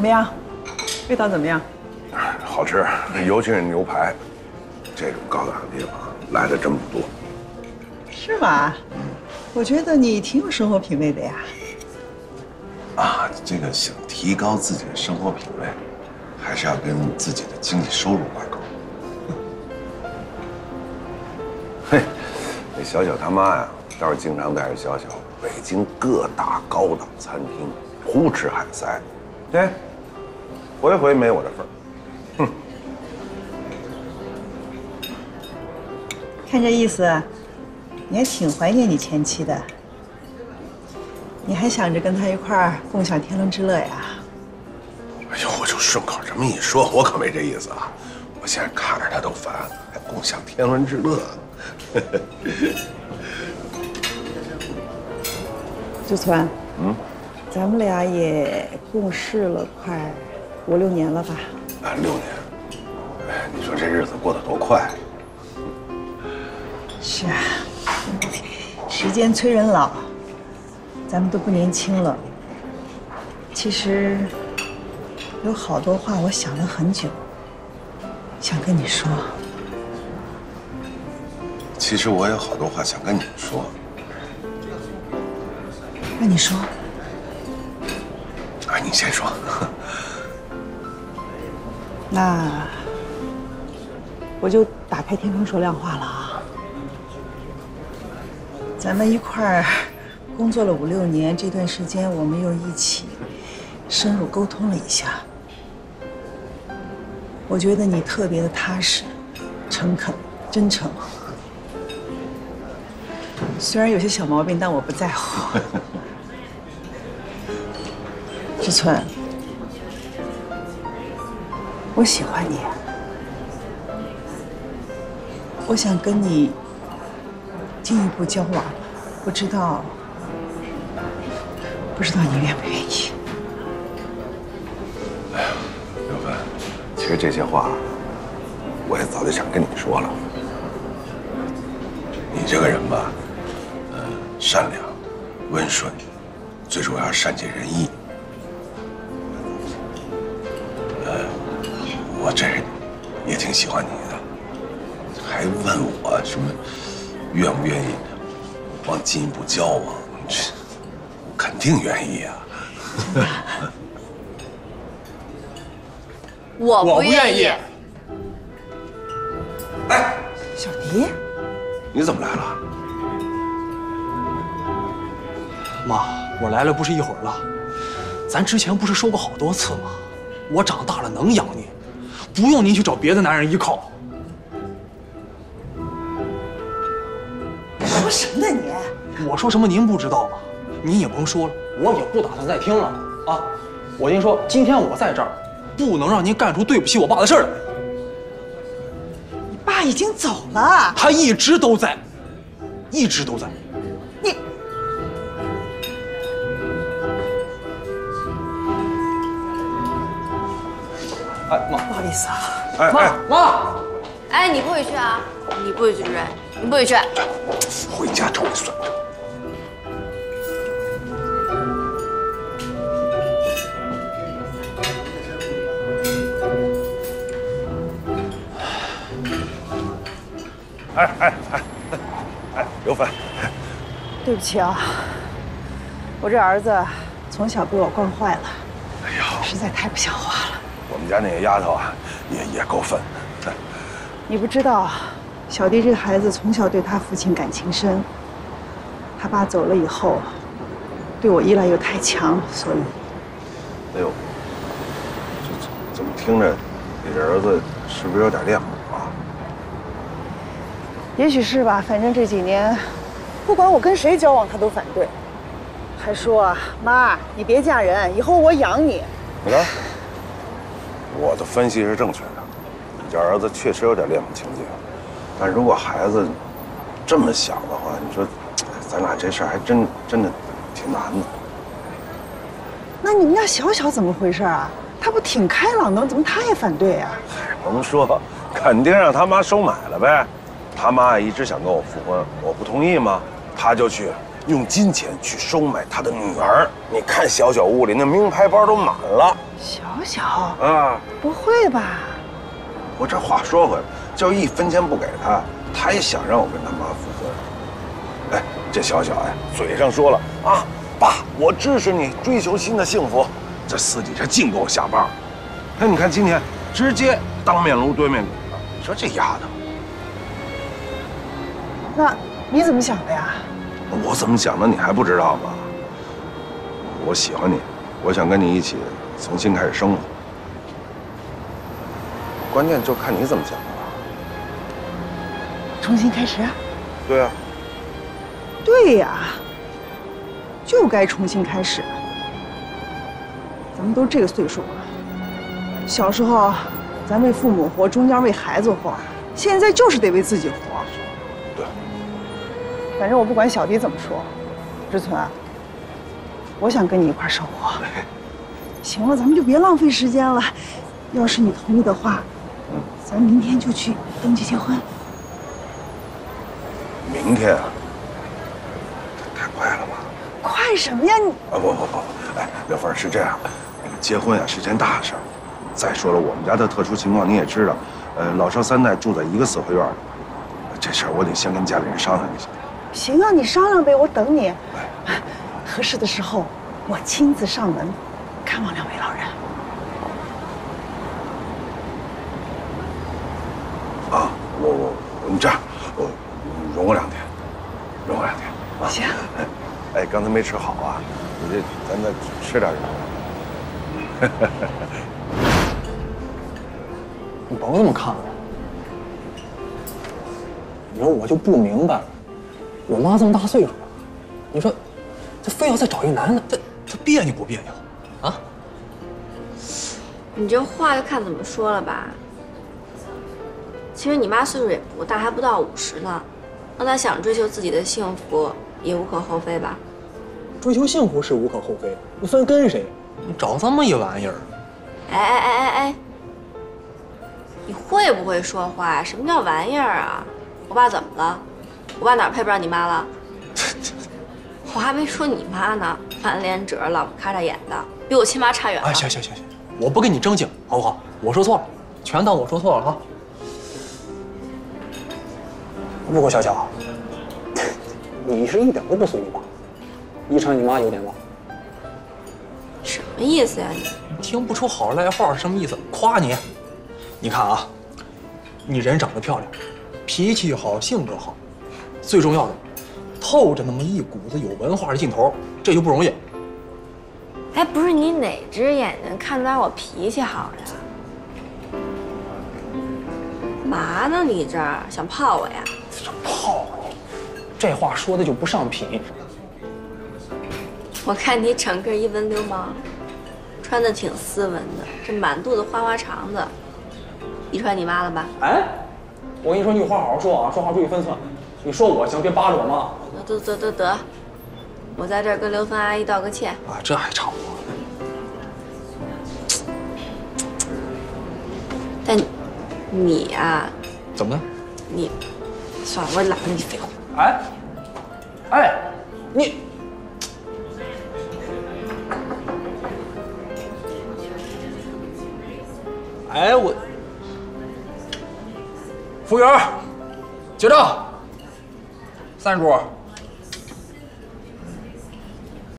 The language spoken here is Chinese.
怎么样？味道怎么样？好吃，尤其是牛排，这种高档的地方来的真不多。是吗？我觉得你挺有生活品味的呀。啊，这个想提高自己的生活品味，还是要跟自己的经济收入挂钩。嘿，这小小他妈呀，倒是经常带着小小北京各大高档餐厅胡吃海塞，对，回回没我的份儿。哼，看这意思，你还挺怀念你前妻的。 你还想着跟他一块儿共享天伦之乐呀？哎呦，我就顺口这么一说，我可没这意思啊！我现在看着他都烦，还共享天伦之乐，志存，嗯，咱们俩也共事了快5、6年了吧？啊，6年！哎，你说这日子过得多快！是啊，时间催人老。 咱们都不年轻了。其实有好多话，我想了很久，想跟你说。其实我有好多话想跟你说。那你说。啊，你先说。那我就打开天窗说亮话了啊。咱们一块儿。 工作了5、6年，这段时间我们又一起深入沟通了一下。我觉得你特别的踏实、诚恳、真诚。虽然有些小毛病，但我不在乎。志存，我喜欢你，我想跟你进一步交往，不知道你愿不愿意？哎呀，刘芬，其实这些话我也早就想跟你说了。你这个人吧，善良、温顺，最主要善解人意。我这人也挺喜欢你的，还问我什么愿不愿意往进一步交往？ 肯定愿意啊！我不愿意。哎，小迪，你怎么来了？妈，我来了不是一会儿了。咱之前不是说过好多次吗？我长大了能养你，不用你去找别的男人依靠。说什么呢你？我说什么您不知道吗？ 你也甭说了，我也不打算再听了啊！我跟你说，今天我在这儿，不能让您干出对不起我爸的事儿来。你爸已经走了，他一直都在，一直都在。你，哎妈，不好意思啊，哎妈妈，哎你不许去啊，你不许去，你不许去，回家找你算账。 哎，刘芬，对不起啊，我这儿子从小被我惯坏了，哎呀，实在太不像话了。我们家那个丫头啊，也够分。你不知道，小弟这个孩子从小对他父亲感情深，他爸走了以后，对我依赖又太强，所以……哎呦，怎么听着，你这儿子是不是有点恋母？ 也许是吧，反正这几年，不管我跟谁交往，他都反对，还说啊，妈，你别嫁人，以后我养你。你看，我的分析是正确的，你这儿子确实有点恋母情节，但如果孩子这么想的话，你说，咱俩这事儿还真的挺难的。那你们家小小怎么回事啊？他不挺开朗的，怎么他也反对啊？甭说，肯定让他妈收买了呗。 他妈一直想跟我复婚，我不同意嘛，他就去用金钱去收买他的女儿。你看小小屋里那名牌包都满了。小小啊，不会吧？我这话说回来，就一分钱不给他，他也想让我跟他妈复婚。哎，这小小哎，嘴上说了啊，爸，我支持你追求新的幸福，这私底下净给我下绊。那你看今天直接当面锣对面鼓了，你说这丫头。 那你怎么想的呀？我怎么想的你还不知道吗？我喜欢你，我想跟你一起重新开始生活。关键就看你怎么想的了。重新开始？对啊。对呀，就该重新开始。咱们都这个岁数了，小时候咱为父母活，中间为孩子活，现在就是得为自己活。 反正我不管小迪怎么说，志存，我想跟你一块生活。行了，咱们就别浪费时间了。要是你同意的话，咱明天就去登记结婚。明天啊？太快了吧？快什么呀你？啊不，哎，刘芬是这样，结婚啊是件大事儿。再说了，我们家的特殊情况你也知道，老少三代住在一个四合院里，这事儿我得先跟家里人商量一下。 行啊，你商量呗，我等你。合适的时候，我亲自上门看望两位老人。啊，你这样，容我2天，容我2天啊。行。哎，刚才没吃好啊，你这咱再吃点什么？你甭这么看我。你说我就不明白了。 我妈这么大岁数了，你说，她非要再找一男的，她别扭不别扭啊？你这话就看怎么说了吧。其实你妈岁数也不大，还不到50呢，让她想追求自己的幸福也无可厚非吧？追求幸福是无可厚非，你算跟谁？你找这么一玩意儿？哎，你会不会说话呀？什么叫玩意儿啊？我爸怎么了？ 我爸哪配不上你妈了？我还没说你妈呢，满脸褶，老不咔嚓眼的，比我亲妈差远了。哎，行，我不跟你争竞，好不好？我说错了，全当我说错了啊。不过小小，你是一点都不随意吧？依成你妈有点吧？什么意思呀你？听不出好赖话是什么意思？夸你，你看啊，你人长得漂亮，脾气好，性格好。 最重要的，透着那么一股子有文化的劲头，这就不容易。哎，不是你哪只眼睛看出来我脾气好呀？嘛呢你这儿想泡我呀？这泡你，这话说的就不上品。我看你整个一文流氓，穿的挺斯文的，这满肚子花花肠子，遗传你妈了吧？哎，我跟你说，你有话好好说啊，说话注意分寸。 你说我行，别扒着我妈。得，我在这儿跟刘芬阿姨道个歉啊，这还差不多。但你啊，怎么了？你算了，我懒得你废话。哎，你哎我，服务员，结账。 3桌。